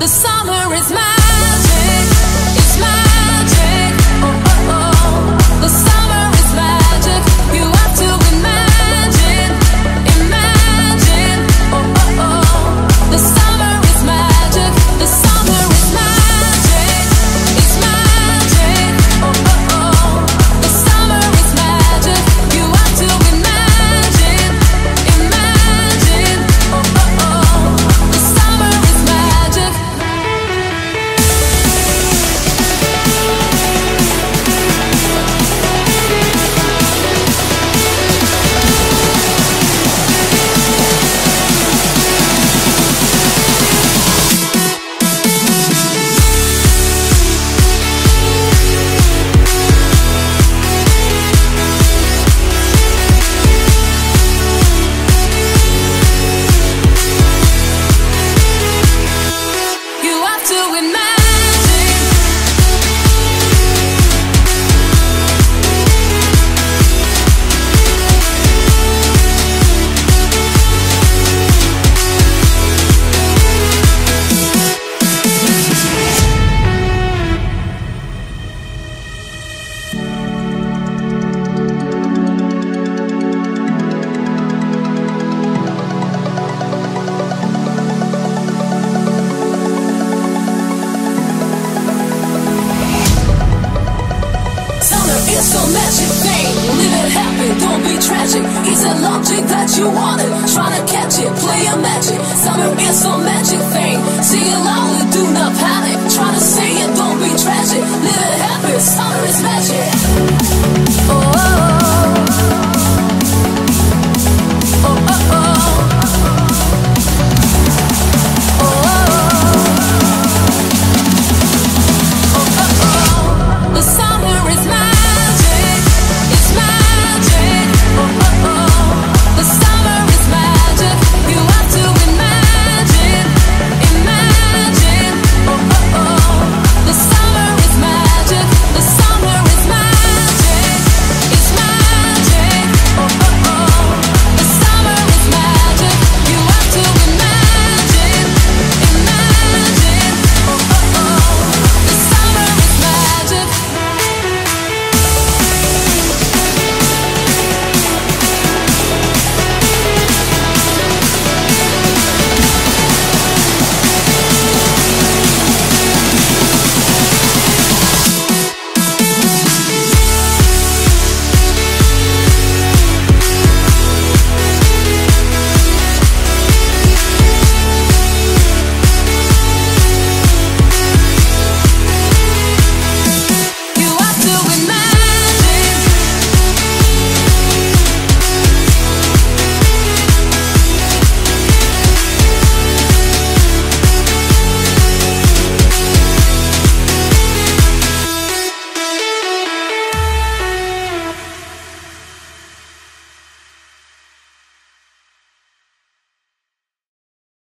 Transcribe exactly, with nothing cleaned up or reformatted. The summer is magic, it's magic. Oh, oh, oh. The summer is magic. You have to imagine, imagine. Oh, oh, oh. The summer is magic. The summer is magic, it's magic. Oh, oh, oh. The summer is magic. You have to imagine, imagine. Oh, oh, oh. The summer is magic. You have to imagine. Summer is a magic thing. Live it happy, don't be tragic. It's a logic that you wanted.